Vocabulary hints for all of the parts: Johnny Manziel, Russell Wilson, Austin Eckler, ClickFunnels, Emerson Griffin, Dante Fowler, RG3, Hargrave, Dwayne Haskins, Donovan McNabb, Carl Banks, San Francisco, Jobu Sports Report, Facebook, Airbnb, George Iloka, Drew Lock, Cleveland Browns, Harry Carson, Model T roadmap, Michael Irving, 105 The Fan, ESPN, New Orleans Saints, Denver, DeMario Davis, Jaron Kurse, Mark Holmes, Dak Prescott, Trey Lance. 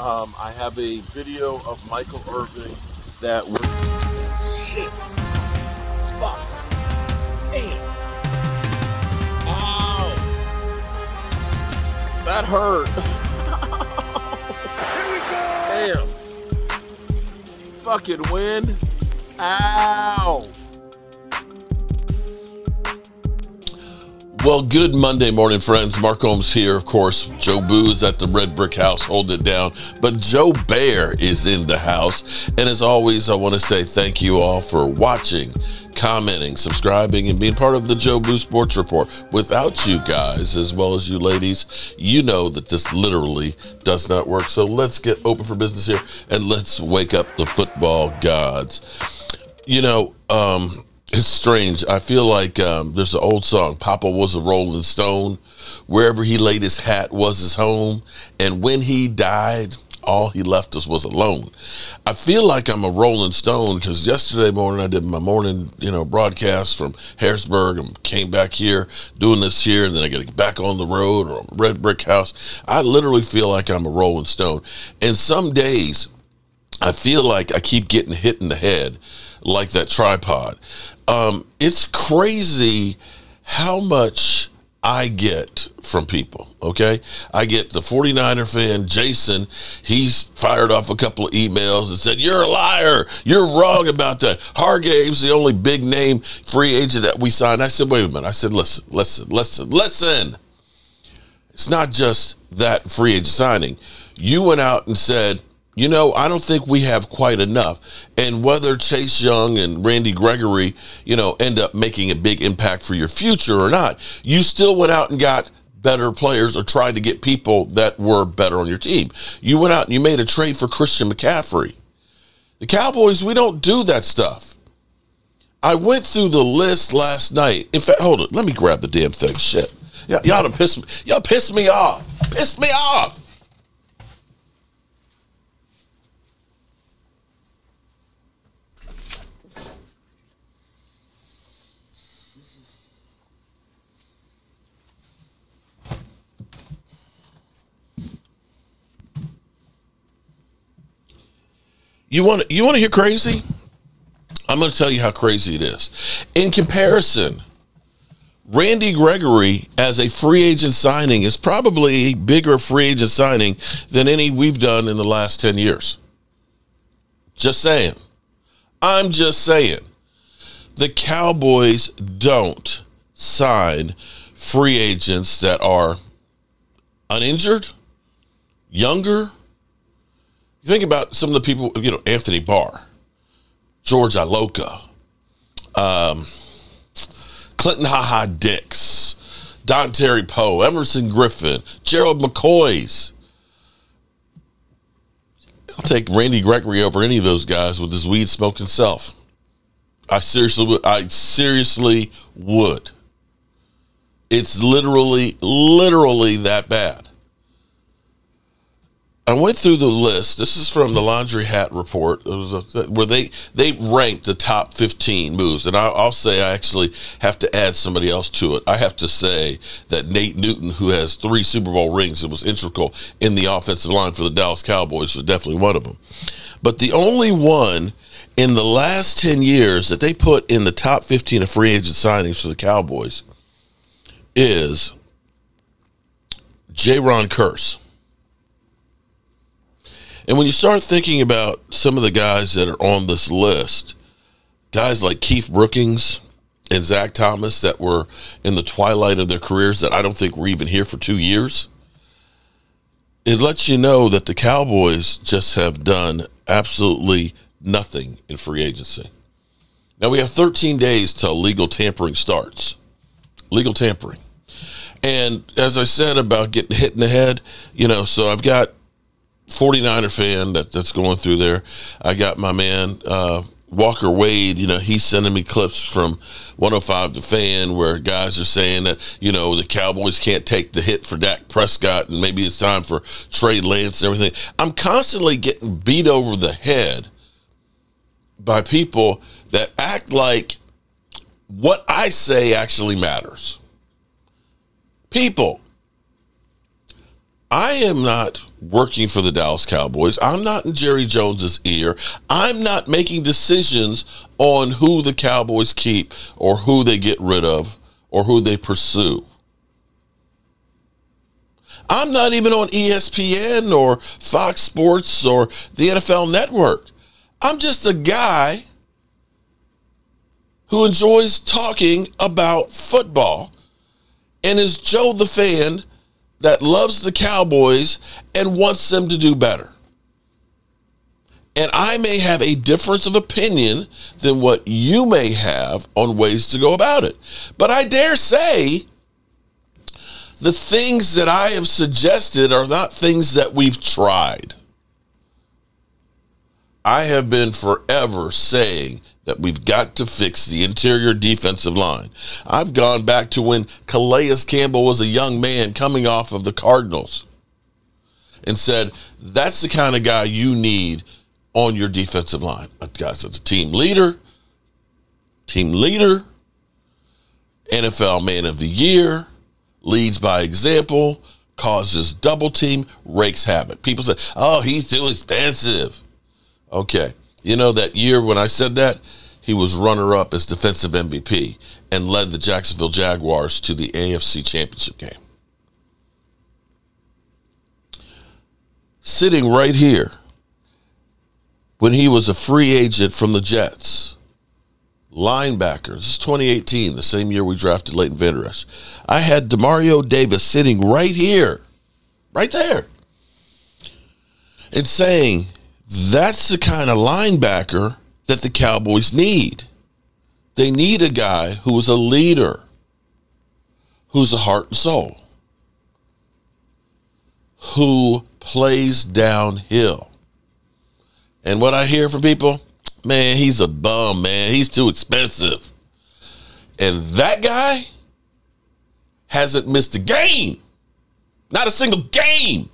I have a video of Michael Irving that was shit. Fuck. Damn. Ow. That hurt. Here we go. Damn. Fucking win. Ow. Well, good Monday morning, friends. Mark Holmes here, of course. Jobu is at the Red Brick House holding it down, but Joe Bear is in the house. And as always, I want to say thank you all for watching, commenting, subscribing, and being part of the Jobu Sports Report. Without you guys, as well as you ladies, you know that this literally does not work. So let's get open for business here, and let's wake up the football gods. You know, it's strange. I feel like there's an old song, Papa Was a Rolling Stone. Wherever he laid his hat was his home. And when he died, all he left us was alone. I feel like I'm a rolling stone because yesterday morning I did my morning, broadcast from Harrisburg and came back here doing this here, and then I got to get back on the road or Red Brick House. I literally feel like I'm a rolling stone. And some days I feel like I keep getting hit in the head like that tripod. It's crazy how much I get from people, okay? I get the 49er fan, Jason. He's fired off a couple of emails and said, you're a liar. You're wrong about that. Hargave's the only big name free agent that we signed. I said, wait a minute. I said, listen. It's not just that free agent signing. You went out and said, you know, I don't think we have quite enough. And whether Chase Young and Randy Gregory, end up making a big impact for your future or not, you still went out and got better players or tried to get people that were better on your team. You went out and you made a trade for Christian McCaffrey. The Cowboys, we don't do that stuff. I went through the list last night. In fact, hold it. Let me grab the damn thing. Shit. Y'all done pissed me. Y'all pissed me off. Pissed me off. You want to hear crazy? I'm going to tell you how crazy it is. In comparison, Randy Gregory as a free agent signing is probably a bigger free agent signing than any we've done in the last 10 years. Just saying. I'm just saying. The Cowboys don't sign free agents that are uninjured, younger. Think about some of the people, Anthony Barr, George Iloka, Clinton Dix, Terry Poe, Emerson Griffin, Gerald McCoy's. I'll take Randy Gregory over any of those guys with his weed smoking self. I seriously would. It's literally that bad. I went through the list. This is from the Laundry Hat Report. It was where they ranked the top 15 moves. And I'll say I actually have to add somebody else to it. I have to say that Nate Newton, who has 3 Super Bowl rings and was integral in the offensive line for the Dallas Cowboys, was definitely one of them. But the only one in the last 10 years that they put in the top 15 of free agent signings for the Cowboys is Jaron Kurse. And when you start thinking about some of the guys that are on this list, guys like Keith Brookings and Zach Thomas that were in the twilight of their careers that I don't think were even here for 2 years, it lets you know that the Cowboys just have done absolutely nothing in free agency. Now, we have 13 days till legal tampering starts. Legal tampering. And as I said about getting hit in the head, so I've got 49er fan that's going through there. I got my man Walker Wade, he's sending me clips from 105 The Fan where guys are saying that, the Cowboys can't take the hit for Dak Prescott and maybe it's time for Trey Lance and everything. I'm constantly getting beat over the head by people that act like what I say actually matters. People, I am not working for the Dallas Cowboys. I'm not in Jerry Jones's ear. I'm not making decisions on who the Cowboys keep or who they get rid of or who they pursue. I'm not even on ESPN or Fox Sports or the NFL Network. I'm just a guy who enjoys talking about football and is Joe the fan that loves the Cowboys and wants them to do better. And I may have a difference of opinion than what you may have on ways to go about it. But I dare say the things that I have suggested are not things that we've tried. I have been forever saying that we've got to fix the interior defensive line. I've gone back to when Calais Campbell was a young man coming off of the Cardinals and said, that's the kind of guy you need on your defensive line. A guy that's a team leader, NFL Man of the Year, leads by example, causes double team, rakes havoc. People say, oh, he's too expensive. Okay. You know, that year when I said that, he was runner-up as defensive MVP and led the Jacksonville Jaguars to the AFC Championship game. Sitting right here, when he was a free agent from the Jets, linebacker, this is 2018, the same year we drafted Leighton Vander Esch, I had Demario Davis sitting right here, right there, and saying, that's the kind of linebacker that the Cowboys need. They need a guy who is a leader, who's a heart and soul, who plays downhill. And what I hear from people, man, he's a bum, man. He's too expensive. And that guy hasn't missed a game, not a single game,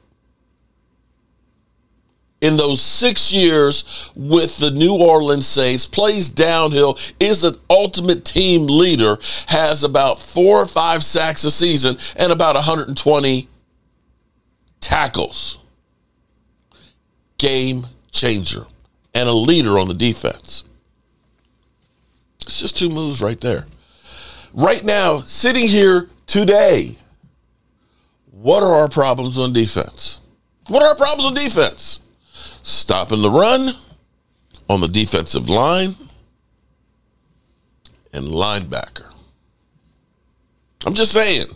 in those 6 years with the New Orleans Saints, plays downhill, is an ultimate team leader, has about 4 or 5 sacks a season and about 120 tackles. Game changer and a leader on the defense. It's just 2 moves right there. Right now, sitting here today, what are our problems on defense? What are our problems on defense? Stopping the run on the defensive line and linebacker. I'm just saying.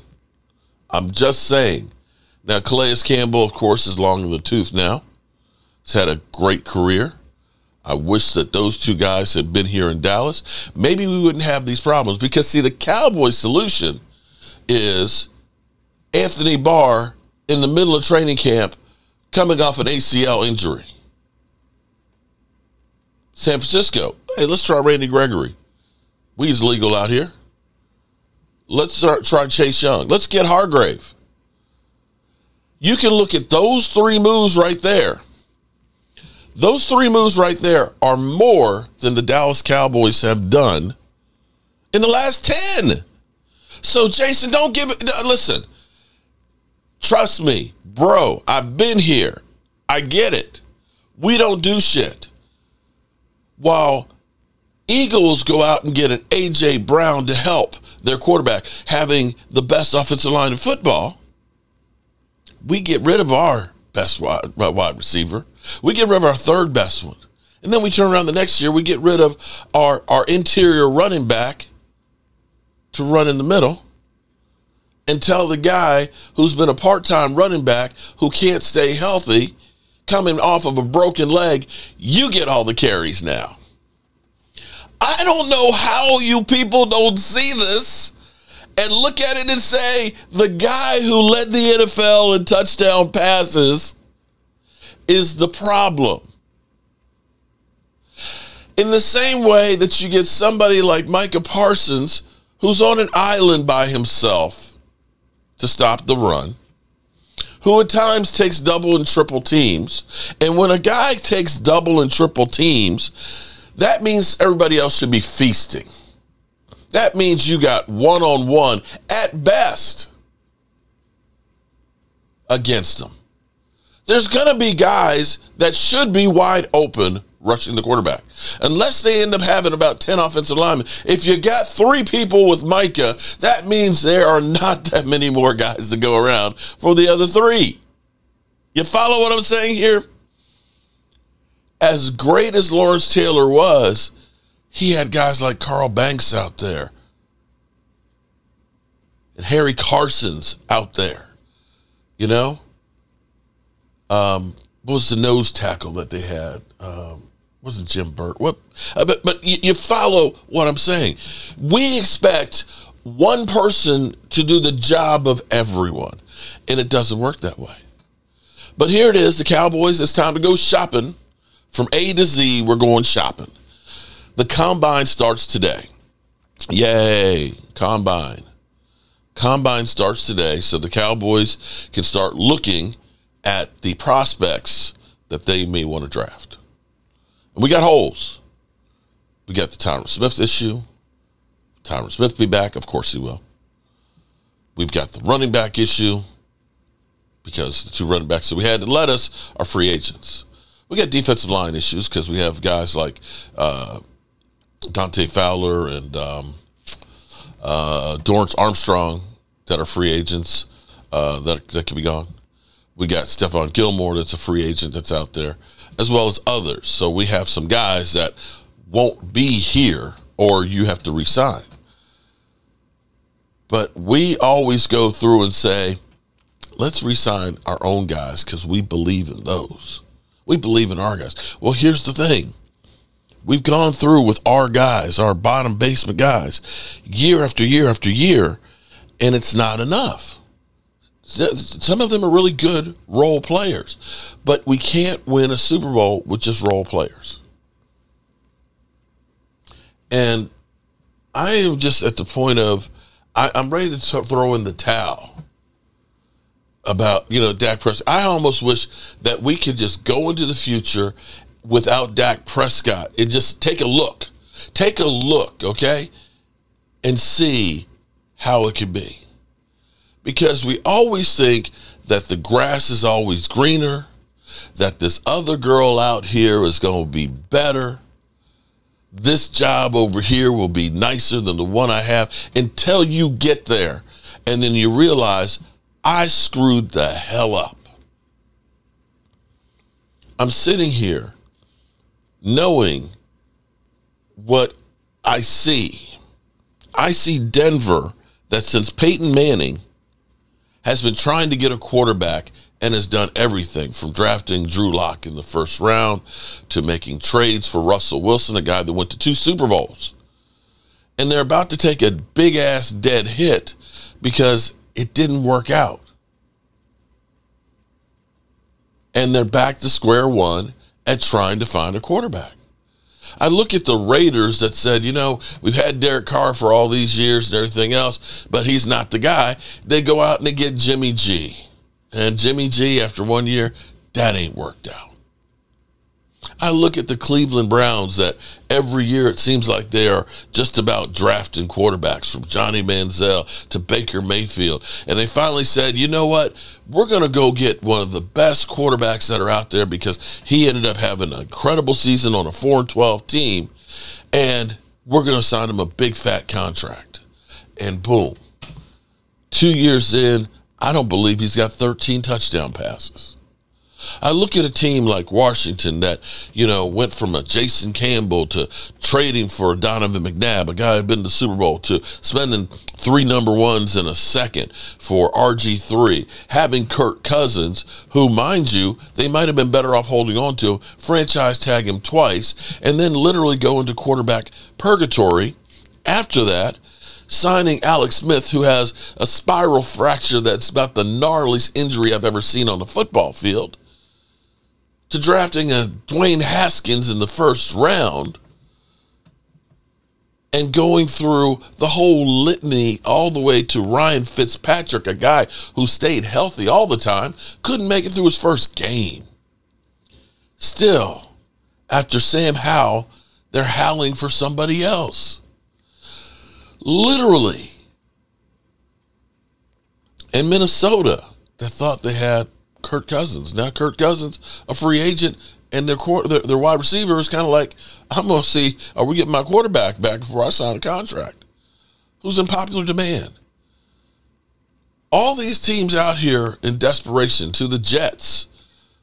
Now, Calais Campbell, of course, is long in the tooth now. He's had a great career. I wish that those 2 guys had been here in Dallas. Maybe we wouldn't have these problems because, see, the Cowboys' solution is Anthony Barr in the middle of training camp coming off an ACL injury. San Francisco, hey, let's try Randy Gregory. We's legal out here. Let's try Chase Young. Let's get Hargrave. You can look at those 3 moves right there. Those 3 moves right there are more than the Dallas Cowboys have done in the last 10. So, Jason, don't give it. Listen, trust me, bro, I've been here. I get it. We don't do shit. While Eagles go out and get an A.J. Brown to help their quarterback, having the best offensive line in football, we get rid of our best wide receiver. We get rid of our 3rd best one. And then we turn around the next year, we get rid of our interior running back to run in the middle and tell the guy who's been a part-time running back who can't stay healthy, coming off of a broken leg, you get all the carries now. I don't know how you people don't see this and look at it and say, the guy who led the NFL in touchdown passes is the problem. In the same way that you get somebody like Micah Parsons, who's on an island by himself to stop the run, who at times takes double and triple teams. And when a guy takes double and triple teams, that means everybody else should be feasting. That means you got one-on-one at best. against him. There's going to be guys that should be wide open rushing the quarterback, unless they end up having about 10 offensive linemen. If you got three people with Micah, that means there are not that many more guys to go around for the other three. You follow what I'm saying here? As great as Lawrence Taylor was, he had guys like Carl Banks out there and Harry Carson's out there, you know? What was the nose tackle that they had? Wasn't Jim Burt? What? But you follow what I'm saying. We expect one person to do the job of everyone, and it doesn't work that way. But here it is, the Cowboys. It's time to go shopping. From A to Z, we're going shopping. The combine starts today. Yay, combine. Combine starts today, so the Cowboys can start looking at the prospects that they may want to draft. And we got holes. We got the Tyron Smith issue. Tyron Smith be back. Of course he will. We've got the running back issue because the two running backs that we had that led us are free agents. We got defensive line issues because we have guys like Dante Fowler and Dorrance Armstrong that are free agents that can be gone. We got Stephon Gilmore that's a free agent that's out there, as well as others. So we have some guys that won't be here or you have to resign. But we always go through and say, let's resign our own guys because we believe in those. We believe in our guys. Well, here's the thing. We've gone through with our guys, our bottom basement guys, year after year after year, and it's not enough. Some of them are really good role players, but we can't win a Super Bowl with just role players. And I am just at the point of, I'm ready to throw in the towel about, you know, Dak Prescott. I almost wish that we could just go into the future without Dak Prescott and just take a look. Take a look, okay, and see how it could be. Because we always think that the grass is always greener, that this other girl out here is going to be better. This job over here will be nicer than the one I have until you get there. And then you realize, I screwed the hell up. I'm sitting here knowing what I see. I see Denver that since Peyton Manning has been trying to get a quarterback and has done everything from drafting Drew Lock in the first round to making trades for Russell Wilson, a guy that went to 2 Super Bowls. And they're about to take a big-ass dead hit because it didn't work out. And they're back to square one at trying to find a quarterback. I look at the Raiders that said, you know, we've had Derek Carr for all these years and everything else, but he's not the guy. They go out and they get Jimmy G. And Jimmy G, after 1 year, that ain't worked out. I look at the Cleveland Browns that every year it seems like they are just about drafting quarterbacks from Johnny Manziel to Baker Mayfield. And they finally said, you know what? We're going to go get one of the best quarterbacks that are out there because he ended up having an incredible season on a 4-12 team. And we're going to sign him a big fat contract. And boom, 2 years in, I don't believe he's got 13 touchdown passes. I look at a team like Washington that, you know, went from a Jason Campbell to trading for Donovan McNabb, a guy who had been to the Super Bowl, to spending 3 number 1s in a second for RG3, having Kirk Cousins, who, mind you, they might have been better off holding on to him, franchise tag him twice, and then literally go into quarterback purgatory after that, signing Alex Smith, who has a spiral fracture that's about the gnarliest injury I've ever seen on the football field, to drafting a Dwayne Haskins in the first round and going through the whole litany all the way to Ryan Fitzpatrick, a guy who stayed healthy all the time, couldn't make it through his first game. Still, after Sam Howell, they're howling for somebody else. Literally. And Minnesota that thought they had Kirk Cousins. Now Kirk Cousins, a free agent, and their wide receiver is kind of like, I'm going to see, are we getting my quarterback back before I sign a contract? Who's in popular demand? All these teams out here in desperation, to the Jets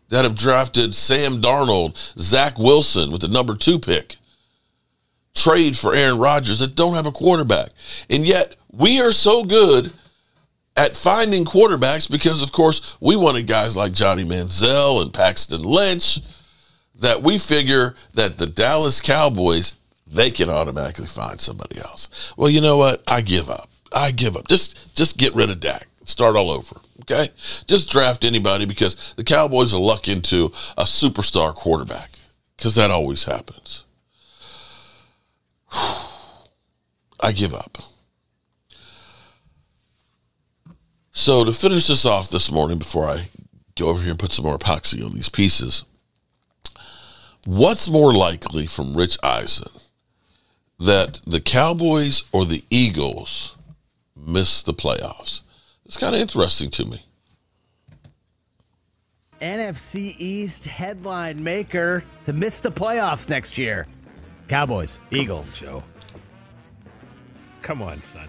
that have drafted Sam Darnold, Zach Wilson with the number 2 pick, trade for Aaron Rodgers, that don't have a quarterback. And yet we are so good at finding quarterbacks because, of course, we wanted guys like Johnny Manziel and Paxton Lynch, that we figure that the Dallas Cowboys, they can automatically find somebody else. Well, you know what? I give up. I give up. Just get rid of Dak. Start all over, okay? Just draft anybody, because the Cowboys will luck into a superstar quarterback, because that always happens. I give up. So to finish this off this morning before I go over here and put some more epoxy on these pieces, what's more likely from Rich Eisen, that the Cowboys or the Eagles miss the playoffs? It's kind of interesting to me. NFC East headline maker to miss the playoffs next year. Cowboys, Eagles. Come on, Joe. Come on, son.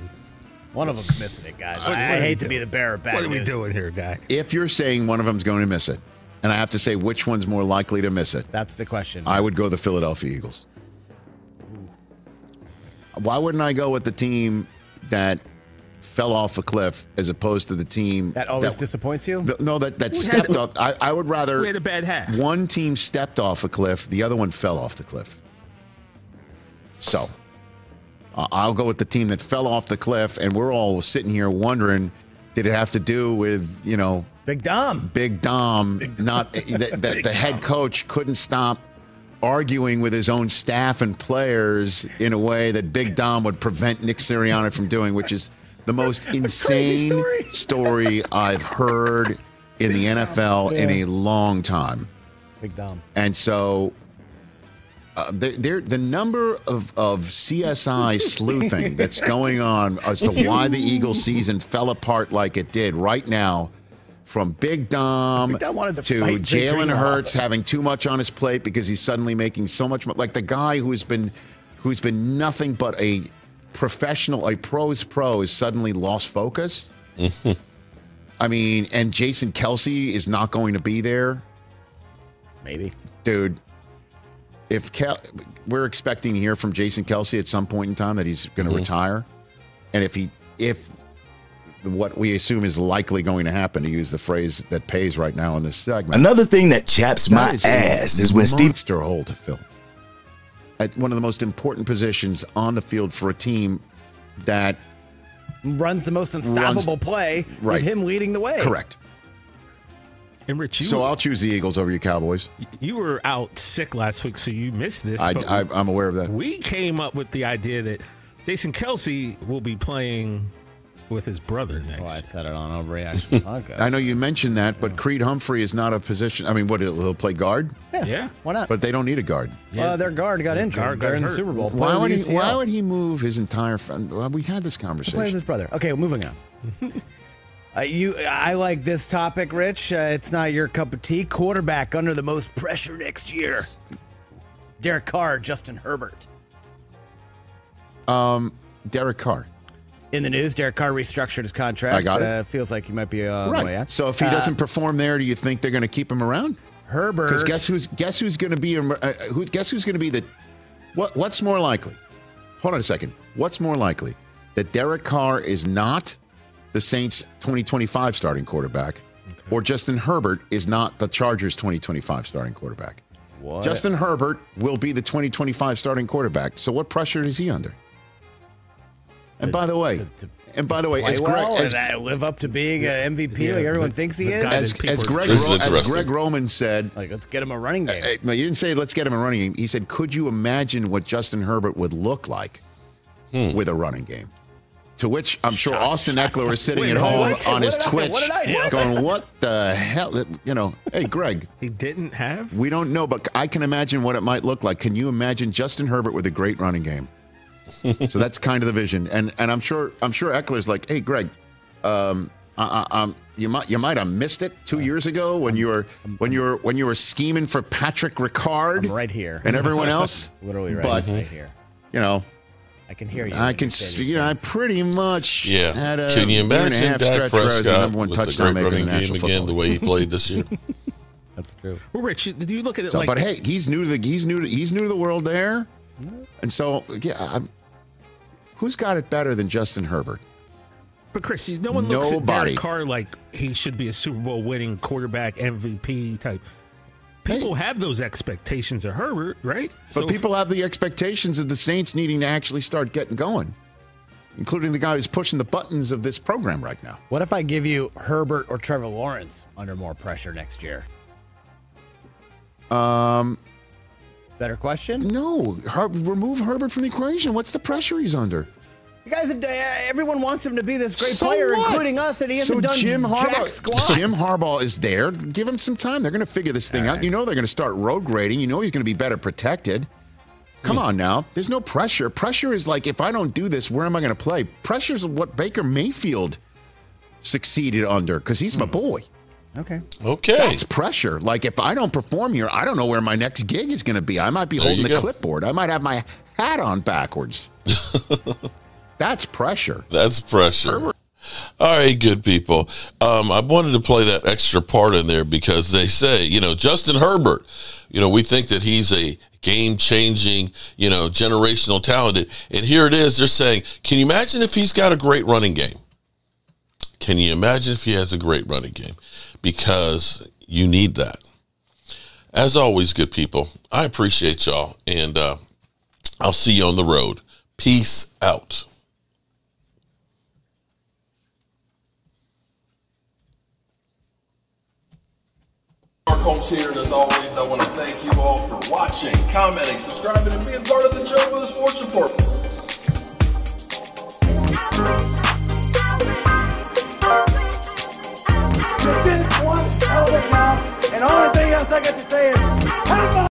One of them's missing it, guys. I hate to be the bearer of bad news. What are we doing here, guy? If you're saying one of them's going to miss it, and I have to say which one's more likely to miss it, that's the question. I would go the Philadelphia Eagles. Ooh. Why wouldn't I go with the team that fell off a cliff as opposed to the team that always disappoints you? No, that stepped off. I would rather we had a bad half. One team stepped off a cliff, the other one fell off the cliff. So I'll go with the team that fell off the cliff, and we're all sitting here wondering, did it have to do with, you know, Big Dom. Not that the head coach couldn't stop arguing with his own staff and players in a way that Big Dom would prevent Nick Sirianni from doing, which is the most insane story I've heard in the NFL in a long time. Big Dom. And so the number of CSI sleuthing that's going on as to why the Eagles season fell apart like it did right now, from Big Dom to Jalen Hurts having too much on his plate because he's suddenly making so much money. Like the guy who's been nothing but a professional, a pro's pro, is suddenly lost focus. I mean, and Jason Kelce is not going to be there. Maybe. Dude. If we're expecting to hear from Jason Kelce at some point in time that he's going to retire, and if what we assume is likely going to happen, to use the phrase that pays right now in this segment. Another thing that chaps my ass is when Steve monster hole to fill at one of the most important positions on the field for a team that runs the most unstoppable play, right, with him leading the way. Correct. And Rich, so I'll choose the Eagles over you Cowboys. You were out sick last week, so you missed this. I'm aware of that. We came up with the idea that Jason Kelce will be playing with his brother next. Oh, I said it on Overreaction Podcast. I know you mentioned that, but Creed Humphrey is not a position. I mean, what, he'll play guard? Yeah. Why not? But they don't need a guard. Yeah. Their guard got injured during the Super Bowl. Why would he move his entire family? Well, we had this conversation. Play with his brother. Okay, well, moving on. I like this topic, Rich. It's not your cup of tea. Quarterback under the most pressure next year. Derek Carr, Justin Herbert. Derek Carr. In the news, Derek Carr restructured his contract. I got it. Feels like he might be way out. So if he doesn't perform there, do you think they're going to keep him around? Herbert. Because guess who's going to be the what's more likely? Hold on a second. What's more likely, that Derek Carr is not the Saints 2025 starting quarterback, or Justin Herbert is not the Chargers 2025 starting quarterback? What? Justin Herbert will be the 2025 starting quarterback. So what pressure is he under? And by the way, as Greg, live up to being an MVP like everyone thinks he is. As Greg Roman said, like, let's get him a running game. No, you didn't say let's get him a running game. He said, could you imagine what Justin Herbert would look like with a running game? To which I'm sure Austin Eckler is sitting at home on his Twitch going, what the hell? You know, hey, Greg. He didn't have? We don't know, but I can imagine what it might look like. Can you imagine Justin Herbert with a great running game? So that's kind of the vision. And I'm sure Eckler's like, hey, Greg, You might have missed it 2 years ago when you were scheming for Patrick Ricard. I'm right here, and everyone else. Literally right here. You know, I can hear you. I pretty much. Yeah. Had a can you imagine Dak Prescott with the great running game again? The way he played this year. That's true. Well, Rich, do you look at it like? But hey, he's new to the world there, and so yeah. Who's got it better than Justin Herbert? But Chris, no one looks at Derek Carr like he should be a Super Bowl winning quarterback, MVP type. People have those expectations of Herbert, right? But so people have the expectations of the Saints needing to actually start getting going, including the guy who's pushing the buttons of this program right now. What if I give you Herbert or Trevor Lawrence under more pressure next year? Better question? No. Remove Herbert from the equation. What's the pressure he's under? The guy's everyone wants him to be this great player, including us, and he hasn't done jack squat. Jim Harbaugh is there. Give him some time. They're going to figure this thing out. You know they're going to start road grading. You know he's going to be better protected. Come on now. There's no pressure. Pressure is like, if I don't do this, where am I going to play? Pressure is what Baker Mayfield succeeded under because he's my boy. Okay. That's pressure. Like, if I don't perform here, I don't know where my next gig is going to be. I might be holding the clipboard. I might have my hat on backwards. That's pressure. That's pressure. All right, good people. I wanted to play that extra part in there because they say, you know, Justin Herbert, you know, we think that he's a game-changing, you know, generational talent. And here it is. They're saying, can you imagine if he's got a great running game? Can you imagine if he has a great running game? Because you need that. As always, good people, I appreciate y'all, and I'll see you on the road. Peace out. Our coach here, and as always, I want to thank you all for watching, commenting, subscribing, and being part of the Jobu Sports Report.